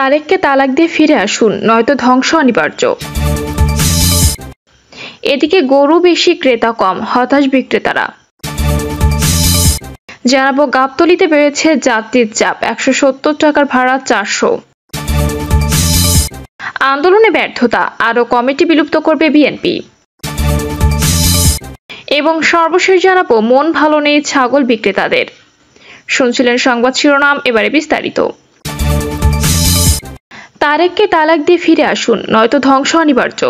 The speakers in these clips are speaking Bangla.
তারেককে তালাক দিয়ে ফিরে আসুন, নয়তো ধ্বংস অনিবার্য। এদিকে গরু বেশি ক্রেতা কম, হতাশ বিক্রেতারা। জানাবো গাবতলিতে বেড়েছে যাত্রীর চাপ, ১৭০ টাকার ভাড়া ৪০০। আন্দোলনে ব্যর্থতা, আরও কমিটি বিলুপ্ত করবে বিএনপি। এবং সর্বশেষ জানাবো মন ভালো নেই ছাগল বিক্রেতাদের। শুনছিলেন সংবাদ শিরোনাম, এবারে বিস্তারিত। তারেককে তালাক দিয়ে ফিরে আসুন, নয়তো ধ্বংস অনিবার্য।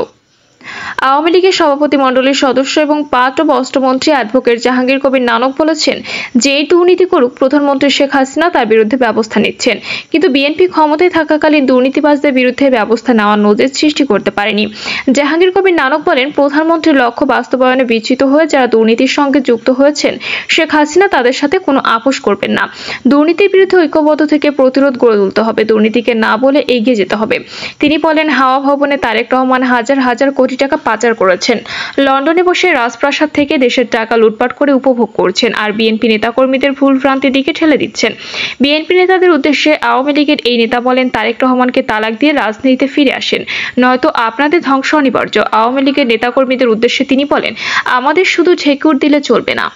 আওয়ামী লীগের সভাপতিমণ্ডলীর সদস্য এবং পাট ও বস্ত্রমন্ত্রী অ্যাডভোকেট জাহাঙ্গীর কবির নানক বলেছেন, যেই দুর্নীতি করুক প্রধানমন্ত্রী শেখ হাসিনা তার বিরুদ্ধে ব্যবস্থা নিচ্ছেন, কিন্তু বিএনপি ক্ষমতায় থাকাকালীন দুর্নীতিবাজদের বিরুদ্ধে ব্যবস্থা নেওয়ার নজির সৃষ্টি করতে পারেনি। জাহাঙ্গীর কবির নানক বলেন, প্রধানমন্ত্রীর লক্ষ্য বাস্তবায়নে বিচ্যুত হয়ে যারা দুর্নীতির সঙ্গে যুক্ত হয়েছেন শেখ হাসিনা তাদের সাথে কোনো আপোষ করবেন না। দুর্নীতির বিরুদ্ধে ঐক্যবদ্ধ থেকে প্রতিরোধ গড়ে তুলতে হবে, দুর্নীতিকে না বলে এগিয়ে যেতে হবে। তিনি বলেন, হাওয়া ভবনে তারেক রহমান হাজার হাজার কোটি টাকা পাচার করেছেন, লন্ডনে বসে রাজপ্রাসাদ থেকে দেশের টাকা লুটপাট করে উপভোগ করছেন, আর বিএনপি নেতাকর্মীদের ভুল ভ্রান্তির দিকে ঠেলে দিচ্ছেন। বিএনপি নেতাদের উদ্দেশ্যে আওয়ামী লীগের এই নেতা বলেন, তারেক রহমানকে তালাক দিয়ে রাজনীতিতে ফিরে আসেন, নয়তো আপনাদের ধ্বংস অনিবার্য। আওয়ামী লীগের নেতাকর্মীদের উদ্দেশ্যে তিনি বলেন, আমাদের শুধু ঝেঁকুর দিলে চলবে না।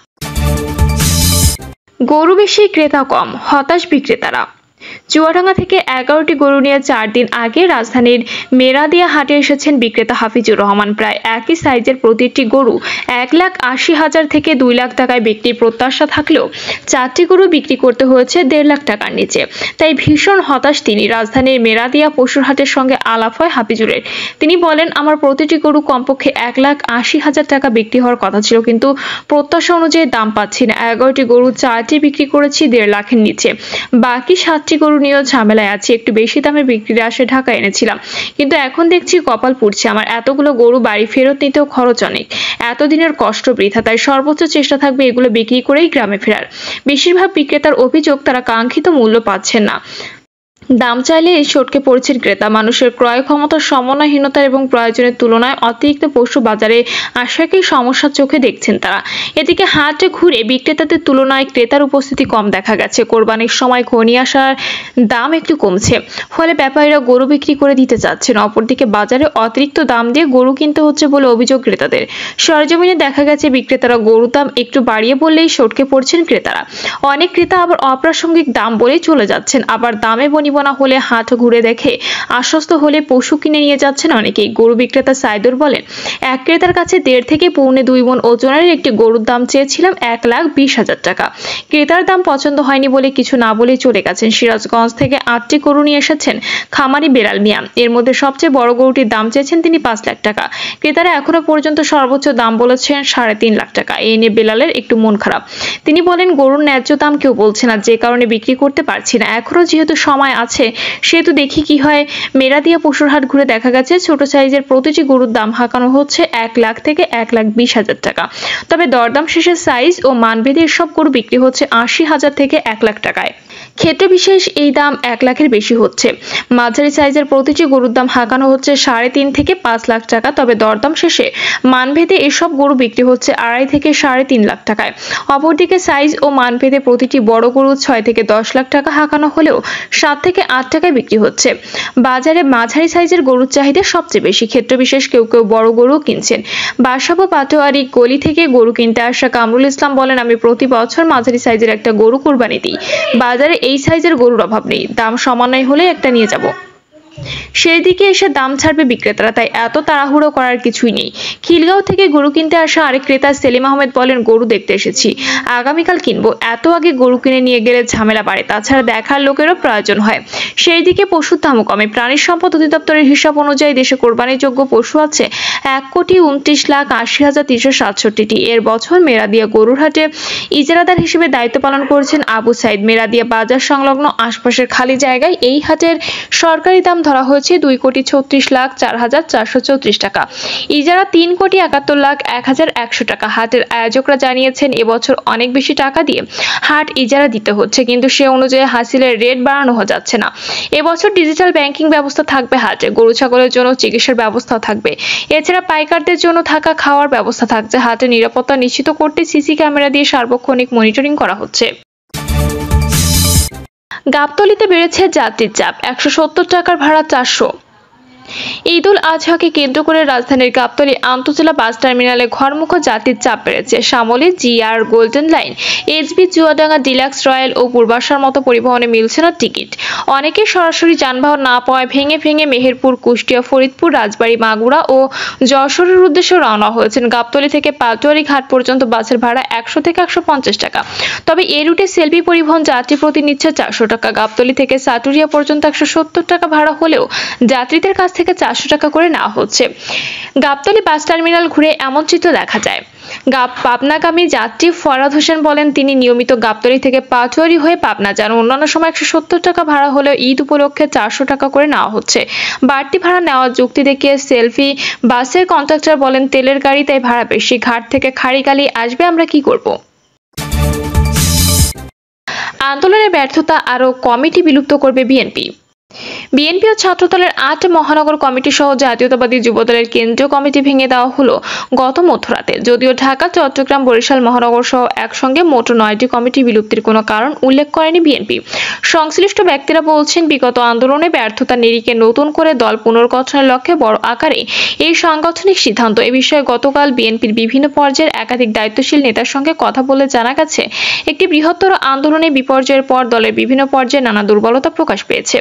গরু বেশি ক্রেতা কম, হতাশ বিক্রেতারা। চুয়াডাঙ্গা থেকে 11টি গরু নিয়ে 4 দিন আগে রাজধানীর মেরাদিয়া হাটে এসেছেন বিক্রেতা হাফিজুর রহমান। প্রায় একই সাইজের প্রতিটি গরু 1,80,000 থেকে 2 লাখ টাকায় বিক্রির প্রত্যাশা থাকলেও 4টি গরু বিক্রি করতে হয়েছে 1.5 লাখ টাকার নিচে, তাই ভীষণ হতাশ তিনি। রাজধানীর মেরাদিয়া পশুর হাটের সঙ্গে আলাপ হয় হাফিজুরের। তিনি বলেন, আমার প্রতিটি গরু কমপক্ষে 1,80,000 টাকা বিক্রি হওয়ার কথা ছিল, কিন্তু প্রত্যাশা অনুযায়ী দাম পাচ্ছি না। 11টি গরু 4টি বিক্রি করেছি 1.5 লাখের নিচে, বাকি 7টি গরু নিয়ে ঝামেলায় আছে। একটু বেশি দামে বিক্রির আশে ঢাকা এনেছিলাম, কিন্তু এখন দেখছি কপাল পুড়ছে। আমার এতগুলো গরু বাড়ি ফেরত নিতেও খরচ অনেক, এতদিনের কষ্ট বৃথা। তাই সর্বোচ্চ চেষ্টা থাকবে এগুলো বিক্রি করেই গ্রামে ফেরার। বেশিরভাগ বিক্রেতার অভিযোগ, তারা কাঙ্ক্ষিত মূল্য পাচ্ছেন না। দাম চাইলে সটকে পড়ছেন ক্রেতা। মানুষের ক্রয় ক্ষমতার সমন্বয়হীনতার এবং প্রয়োজনের তুলনায় অতিরিক্ত পশু বাজারে আসাকেই সমস্যার চোখে দেখছেন তারা। এদিকে হাটে ঘুরে বিক্রেতাদের তুলনায় ক্রেতার উপস্থিতি কম দেখা গেছে। কোরবানির সময় ঘনিয়ে আসার দাম একটু কমছে, ফলে ব্যাপারীরা গরু বিক্রি করে দিতে চাচ্ছেন। অপরদিকে বাজারে অতিরিক্ত দাম দিয়ে গরু কিনতে হচ্ছে বলে অভিযোগ ক্রেতাদের। সরজমিনে দেখা গেছে বিক্রেতারা গরুর দাম একটু বাড়িয়ে বললেই সটকে পড়ছেন ক্রেতারা। অনেক ক্রেতা আবার অপ্রাসঙ্গিক দাম বলেই চলে যাচ্ছেন। আবার দামে না হলে হাট ঘুরে দেখে আশ্বস্ত হলে পশু কিনে নিয়ে যাচ্ছেন অনেকেই। গরু বিক্রেতা সাইদুর বলেন, এক ক্রেতার কাছে 1.5 থেকে 2.5 মণ ওজনের একটি গরুর দাম চেয়েছিলাম 1,20,000 টাকা। ক্রেতার দাম পছন্দ হয়নি বলে কিছু না বলেই চলে গেছেন। সিরাজগঞ্জ থেকে 8টি গরু নিয়ে এসেছেন খামারি বেলাল মিয়া। এর মধ্যে সবচেয়ে বড় গরুটির দাম চেয়েছেন তিনি 5 লাখ টাকা। ক্রেতারা এখনো পর্যন্ত সর্বোচ্চ দাম বলেছেন 3.5 লাখ টাকা। এ নিয়ে বেলালের একটু মন খারাপ। তিনি বলেন, গরুর ন্যায্য দাম কেউ বলছে না, যে কারণে বিক্রি করতে পারছি না। এখনো যেহেতু সময় আছে, সেহেতু দেখি কি হয়। মেরাদিয়া পশুর হাট ঘুরে দেখা গেছে ছোট সাইজের প্রতিটি গরুর দাম হাঁকানো হচ্ছে 1 লাখ থেকে 1,20,000 টাকা। তবে দরদাম শেষে সাইজ ও মানভেদে সব গরু বিক্রি হচ্ছে 80,000 থেকে 1 লাখ টাকায়। ক্ষেত্র বিশেষ এই দাম 1 লাখের বেশি হচ্ছে। মাঝারি সাইজের প্রতিটি গরুর দাম হাঁকানো হচ্ছে 3.5 থেকে 5 লাখ টাকা। তবে দরদাম শেষে মানভেদে এসব গরু বিক্রি হচ্ছে 2.5 থেকে 3.5 লাখ টাকায়। অপরদিকে সাইজ ও মানভেদে প্রতিটি বড় গরু 6 থেকে 10 লাখ টাকা হাঁকানো হলেও 7 থেকে 8 টাকায় বিক্রি হচ্ছে। বাজারে মাঝারি সাইজের গরুর চাহিদা সবচেয়ে বেশি। ক্ষেত্র বিশেষ কেউ কেউ বড় গরু কিনছেন। বাসাবো পাটোয়ারি গলি থেকে গরু কিনতে আসা কামরুল ইসলাম বলেন, আমি প্রতি বছর মাঝারি সাইজের একটা গরু কোরবানি দিই। বাজারে এই সাইজের গরুর অভাব নেই, দাম সমানই হলে একটা নিয়ে যাব, সেই দিকে এসে দাম ছাড়বে বিক্রেতারা, তাই এত তাড়াহুড়ো করার কিছুই নেই। খিলগাঁও থেকে গরু কিনতে আসা আরেক ক্রেতা সেলিম আহমেদ বলেন, গরু দেখতে এসেছি, আগামীকাল কিনবো। এত আগে গরু কিনে নিয়ে গেলে ঝামেলা বাড়ে, তাছাড়া দেখার লোকেরও প্রয়োজন হয়। সেই দিকে পশুর দামও কমে। প্রাণী সম্পদ অধিদপ্তরের হিসাব অনুযায়ী দেশে কোরবানিযোগ্য পশু আছে 1,29,80,367টি। এর বছর মেরাদিয়া গরুর হাটে ইজারাদার হিসেবে দায়িত্ব পালন করছেন আবু সাইদ। মেরাদিয়া বাজার সংলগ্ন আশপাশের খালি জায়গায় এই হাটের সরকারি দাম ধরা হয়েছে 2,36,04,434 টাকা, ইজারা 3,71,01,100 টাকা। হাটের আয়োজকরা জানিয়েছেন, এবছর অনেক বেশি টাকা দিয়ে হাট ইজারা দিতে হচ্ছে, কিন্তু সে অনুযায়ী হাসিলের রেট বাড়ানো যাচ্ছে না। এবছর ডিজিটাল ব্যাংকিং ব্যবস্থা থাকবে হাটে, গরু ছাগলের জন্য চিকিৎসার ব্যবস্থা থাকবে, এছাড়া পাইকারদের জন্য থাকা খাওয়ার ব্যবস্থা থাকছে। হাটের নিরাপত্তা নিশ্চিত করতে সিসি ক্যামেরা দিয়ে সার্বক্ষণিক মনিটরিং করা হচ্ছে। গাবতলীতে বেড়েছে যাত্রীর চাপ, ১৭০ টাকার ভাড়া ৪০০। ঈদুল আজহাকে কেন্দ্র করে রাজধানীর গাবতলী আন্তজেলা বাস টার্মিনালে ঘরমুখো যাত্রীর চাপ বেড়েছে। Shamli, GR, golden line, SB, Chuadanga, deluxe, royal ও পূর্বাশার মতো পরিবহনে মিলছে না টিকিট। অনেকে সরাসরি যানবাহন না পাওয়ায় ভেঙে ভেঙে মেহেরপুর, কুষ্টিয়া, ফরিদপুর, রাজবাড়ী, মাগুরা ও যশোরের উদ্দেশ্যে রওনা হয়েছেন। গাবতলী থেকে পাটুয়ারি ঘাট পর্যন্ত বাসের ভাড়া ১০০ থেকে ১৫০ টাকা। তবে এ রুটে সেলফি পরিবহন যাত্রী প্রতি নিচ্ছে ৪০০ টাকা। গাবতলী থেকে সাটুরিয়া পর্যন্ত ১৭০ টাকা ভাড়া হলেও যাত্রীদের কাছ থেকে ৪০০ টাকা করে নেওয়া হচ্ছে। গাবতলী বাস টার্মিনাল ঘুরে এমন চিত্র দেখা যায়। পাবনাগামী যাত্রী ফরাদ হোসেন বলেন, তিনি নিয়মিত গাবতলী থেকে পাটুয়ারি হয়ে পাবনা যান। অন্যান্য সময় ১৭০ টাকা ভাড়া হলেও ঈদ উপলক্ষে ৪০০ টাকা করে নেওয়া হচ্ছে। বাড়তি ভাড়া নেওয়ার যুক্তি দেখিয়ে সেলফি বাসের কন্ট্রাক্টর বলেন, তেলের গাড়ি, তাই ভাড়া বেশি। ঘাট থেকে খাড়িকালি আসবে, আমরা কি করব? আন্দোলনের ব্যর্থতা আরও কমিটি বিলুপ্ত করবে বিএনপি। বিএনপি ও ছাত্রদলের ৮ মহানগর কমিটি সহ জাতীয়তাবাদী যুবদলের কেন্দ্রীয় কমিটি ভেঙে দেওয়া হলো গত মধ্যরাতে। যদিও ঢাকা, চট্টগ্রাম, বরিশাল মহানগর সহ একসঙ্গে মোট ৯টি কমিটি বিলুপ্তির কোনো কারণ উল্লেখ করেনি বিএনপি। সংশ্লিষ্ট ব্যক্তিরা বলছেন, বিগত আন্দোলনে ব্যর্থতা নিরিখে নতুন করে দল পুনর্গঠনের লক্ষ্যে বড় আকারে এই সাংগঠনিক সিদ্ধান্ত। এ বিষয়ে গতকাল বিএনপির বিভিন্ন পর্যায়ের একাধিক দায়িত্বশীল নেতার সঙ্গে কথা বলে জানা গেছে, একটি বৃহত্তর আন্দোলনে বিপর্যয়ের পর দলের বিভিন্ন পর্যায়ে নানা দুর্বলতা প্রকাশ পেয়েছে।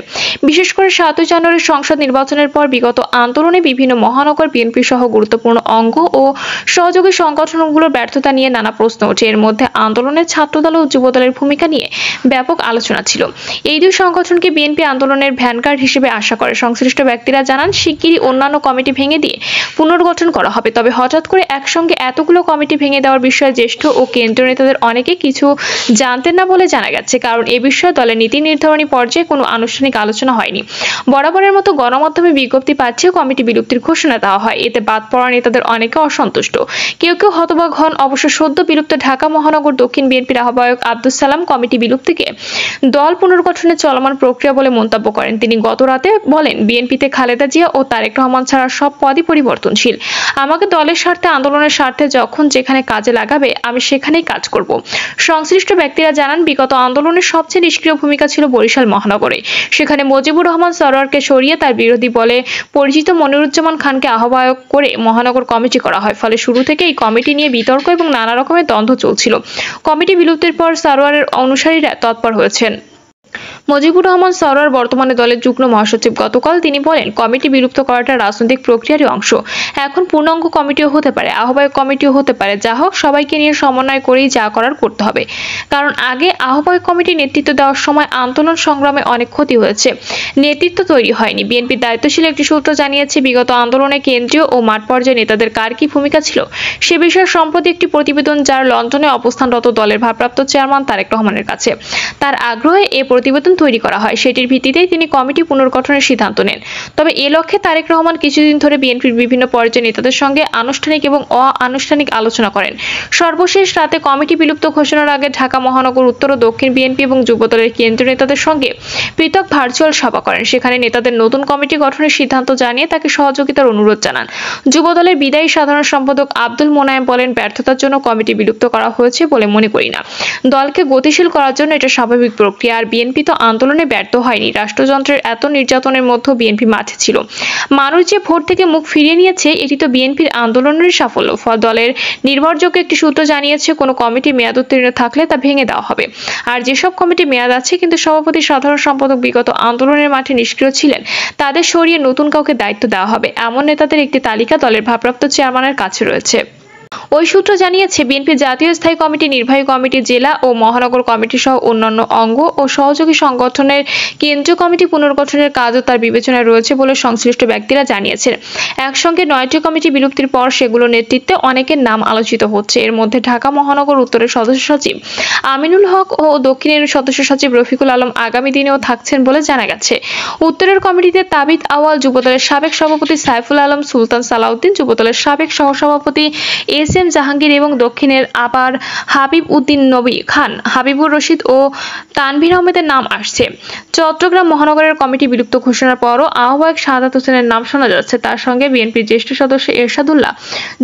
বিশেষ করে ৭ই জানুয়ারি সংসদ নির্বাচনের পর বিগত আন্দোলনে বিভিন্ন মহানগর বিএনপি সহ গুরুত্বপূর্ণ অঙ্গ ও সহযোগী সংগঠনগুলোর ব্যর্থতা নিয়ে নানা প্রশ্ন ওঠে। এর মধ্যে আন্দোলনের ছাত্রদল ও যুবদলের ভূমিকা নিয়ে ব্যাপক আলোচনা ছিল। এই দুই সংগঠনকে বিএনপি আন্দোলনের ভ্যানগার্ড হিসেবে আশা করে। সংশ্লিষ্ট ব্যক্তিরা জানান, শিগগিরই অন্যান্য কমিটি ভেঙে দিয়ে পুনর্গঠন করা হবে। তবে হঠাৎ করে একসঙ্গে এতগুলো কমিটি ভেঙে দেওয়ার বিষয়ে জ্যেষ্ঠ ও কেন্দ্রীয় নেতাদের অনেকে কিছু জানতেন না বলে জানা গেছে, কারণ এ বিষয়ে দলের নীতি নির্ধারণী পর্যায়ে কোনো আনুষ্ঠানিক আলোচনা হয়নি। বরাবরের মতো গণমাধ্যমে বিজ্ঞপ্তি পাঠিয়ে কমিটি বিলুপ্তির ঘোষণা দেওয়া হয়। এতে বাদ পড়া নেতাদের অনেকে অসন্তুষ্ট, কেউ কেউ হতবাক হন। অবশ্য সদ্য বিলুপ্ত ঢাকা মহানগর দক্ষিণ বিএনপির আহ্বায়ক আব্দুস সালাম কমিটি বিলুপ্তিকে দল পুনর্গঠনের চলমান প্রক্রিয়া বলে মন্তব্য করেন। তিনি গত রাতে বলেন, বিএনপিতে খালেদা জিয়া ও তারেক রহমান ছাড়া সব পদই পরিবর্তনশীল। আমাকে দলের স্বার্থে, আন্দোলনের স্বার্থে যখন যেখানে কাজে লাগাবে, আমি সেখানেই কাজ করব। সংশ্লিষ্ট ব্যক্তিরা জানান, বিগত আন্দোলনের সবচেয়ে নিষ্ক্রিয় ভূমিকা ছিল বরিশাল মহানগরে। সেখানে মুজিবুর রহমান সরোয়ারকে সরিয়ে তার বিরোধী বলে পরিচিত মনিরুজ্জামান খানকে আহ্বায়ক করে মহানগর কমিটি করা হয়। ফলে শুরু থেকে এই কমিটি নিয়ে বিতর্ক এবং নানা রকমের দ্বন্দ্ব চলছিল। কমিটি বিলুপ্তির পর সরোয়ারের অনুসারীরা তৎপর হয়েছেন। মুজিবুর রহমান সরোয়ার বর্তমানে দলের যুগ্ম মহাসচিব। গতকাল তিনি বলেন, কমিটি বিলুপ্ত করাটা রাজনৈতিক প্রক্রিয়ারই অংশ। এখন পূর্ণাঙ্গ কমিটিও হতে পারে, আহ্বায়ক কমিটিও হতে পারে। যা হোক, সবাইকে নিয়ে সমন্বয় করেই যা করার করতে হবে, কারণ আগে আহ্বায়ক কমিটি নেতৃত্ব দেওয়ার সময় আন্দোলন সংগ্রামে অনেক ক্ষতি হয়েছে, নেতৃত্ব তৈরি হয়নি। বিএনপির দায়িত্বশীল একটি সূত্র জানিয়েছে, বিগত আন্দোলনে কেন্দ্রীয় ও মাঠ পর্যায়ে নেতাদের কার কি ভূমিকা ছিল সে বিষয়ে সম্প্রতি একটি প্রতিবেদন, যার লন্ডনে অবস্থানরত দলের ভারপ্রাপ্ত চেয়ারম্যান তারেক রহমানের কাছে তার আগ্রহে এ প্রতিবেদন তৈরি করা হয়। সেটির ভিত্তিতেই তিনি কমিটি পুনর্গঠনের সিদ্ধান্ত নেন। তবে এ লক্ষ্যে তারেক রহমান কিছুদিন ধরে বিএনপির বিভিন্ন পর্যায়ের নেতাদের সঙ্গে আনুষ্ঠানিক এবং অআনুষ্ঠানিক আলোচনা করেন। সর্বশেষ রাতে কমিটি বিলুপ্ত ঘোষণার আগে ঢাকা মহানগর উত্তর ও দক্ষিণ বিএনপি এবং যুবদলের কেন্দ্রীয় নেতাদের সঙ্গে পৃথক ভার্চুয়াল সভা করেন। সেখানে নেতাদের নতুন কমিটি গঠনের সিদ্ধান্ত জানিয়ে তাকে সহযোগিতার অনুরোধ জানান। যুবদলের বিদায়ী সাধারণ সম্পাদক আব্দুল মোনায়েম বলেন, ব্যর্থতার জন্য কমিটি বিলুপ্ত করা হয়েছে বলে মনে করি না। দলকে গতিশীল করার জন্য এটা স্বাভাবিক প্রক্রিয়া। আর বিএনপি তো আন্দোলনে ব্যর্থ হয়নি। রাষ্ট্রযন্ত্রের এত নির্যাতনের মধ্যেও বিএনপি মাঠে ছিল। মানুষ যে ভোট থেকে মুখ ফিরিয়ে নিয়েছে, এটি তো বিএনপির আন্দোলনের সাফল্য। দলের নির্ভরযোগ্য একটি সূত্র জানিয়েছে, কোনো কমিটি মেয়াদ উত্তীর্ণ থাকলে তা ভেঙে দেওয়া হবে। আর যেসব কমিটি মেয়াদ আছে কিন্তু সভাপতি, সাধারণ সম্পাদক বিগত আন্দোলনের মাঠে নিষ্ক্রিয় ছিলেন, তাদের সরিয়ে নতুন কাউকে দায়িত্ব দেওয়া হবে। এমন নেতাদের একটি তালিকা দলের ভারপ্রাপ্ত চেয়ারম্যানের কাছে রয়েছে। ওই সূত্র জানিয়েছে, বিএনপি জাতীয় স্থায়ী কমিটি, নির্বাহী কমিটি, জেলা ও মহানগর কমিটি সহ অন্যান্য অঙ্গ ও সহযোগী সংগঠনের কেন্দ্রীয় কমিটি পুনর্গঠনের কাজও তার বিবেচনায় রয়েছে বলে সংশ্লিষ্ট ব্যক্তিরা জানিয়েছেন। একসঙ্গে 9টি কমিটি বিলুপ্তির পর সেগুলোর নেতৃত্বে অনেকের নাম আলোচিত হচ্ছে। এর মধ্যে ঢাকা মহানগর উত্তরের সদস্য সচিব আমিনুল হক ও দক্ষিণের সদস্য সচিব রফিকুল আলম আগামী দিনেও থাকছেন বলে জানা গেছে। উত্তরের কমিটিতে তাবিদ আওয়াল, যুবদলের সাবেক সভাপতি সাইফুল আলম, সুলতান সালাউদ্দিন, যুবদলের সাবেক সহসভাপতি এস এম জাহাঙ্গীর এবং দক্ষিণের আপার হাবিব উদ্দিন নবী খান, হাবিবুর রশিদ ও তানভীর আহমেদের নাম আসছে। চট্টগ্রাম মহানগরের কমিটি বিলুপ্ত ঘোষণার পরও আহ্বায়ক সাদাত হোসেনের নাম শোনা যাচ্ছে। তার সঙ্গে বিএনপির জ্যেষ্ঠ সদস্য এরশাদুল্লাহ,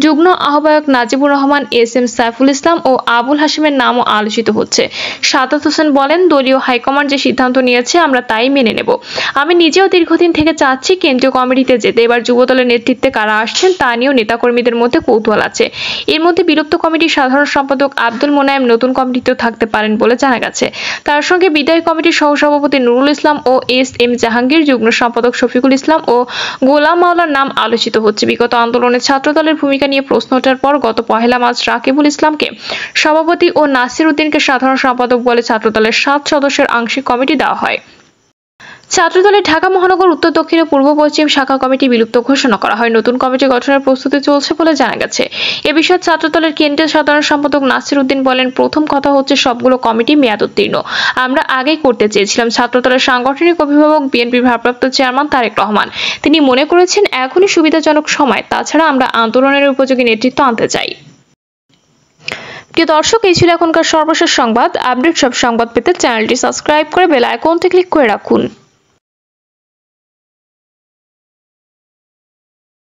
যুগ্ম আহ্বায়ক নাজিবুর রহমান, এস এম সাইফুল ইসলাম ও আবুল হাশিমের নামও আলোচিত হচ্ছে। সাদাত হোসেন বলেন, দলীয় হাইকমান্ড যে সিদ্ধান্ত নিয়েছে আমরা তাই মেনে নেব। আমি নিজেও দীর্ঘদিন থেকে চাচ্ছি কেন্দ্রীয় কমিটিতে যেতে। এবার যুবদলের নেতৃত্বে কারা আসছেন তা নিয়েও নেতাকর্মীদের মধ্যে কৌতূহল আছে। এর মধ্যে বিলুপ্ত কমিটির সাধারণ সম্পাদক আব্দুল মোনায়েম নতুন কমিটিতেও থাকতে পারেন বলে জানা গেছে। তার সঙ্গে বিদায়ী কমিটির সহসভাপতি নুরুল ইসলাম ও এস এম জাহাঙ্গীর, যুগ্ম সম্পাদক শফিকুল ইসলাম ও গোলাম মাওলার নাম আলোচিত হচ্ছে। বিগত আন্দোলনে ছাত্রদলের ভূমিকা নিয়ে প্রশ্ন ওঠার পর গত 1 মার্চ রাকিবুল ইসলামকে সভাপতি ও নাসির উদ্দিনকে সাধারণ সম্পাদক বলে ছাত্রদলের 7 সদস্যের আংশিক কমিটি দেওয়া হয়। ছাত্রদলের ঢাকা মহানগর উত্তর, দক্ষিণ ও পূর্ব পশ্চিম শাখা কমিটি বিলুপ্ত ঘোষণা করা হয়। নতুন কমিটি গঠনের প্রস্তুতি চলছে বলে জানা গেছে। এ বিষয়ে ছাত্রদলের কেন্দ্রীয় সাধারণ সম্পাদক নাসির উদ্দিন বলেন, প্রথম কথা হচ্ছে সবগুলো কমিটি মেয়াদ উত্তীর্ণ। আমরা আগেই করতে চেয়েছিলাম। ছাত্রদলের সাংগঠনিক অভিভাবক বিএনপির ভারপ্রাপ্ত চেয়ারম্যান তারেক রহমান, তিনি মনে করেছেন এখনই সুবিধাজনক সময়। তাছাড়া আমরা আন্দোলনের উপযোগী নেতৃত্ব আনতে চাই। প্রিয় দর্শক, এই ছিল এখনকার সর্বশেষ সংবাদ। আপডেট সব সংবাদ পেতে চ্যানেলটি সাবস্ক্রাইব করে বেল আইকনটি ক্লিক করে রাখুন।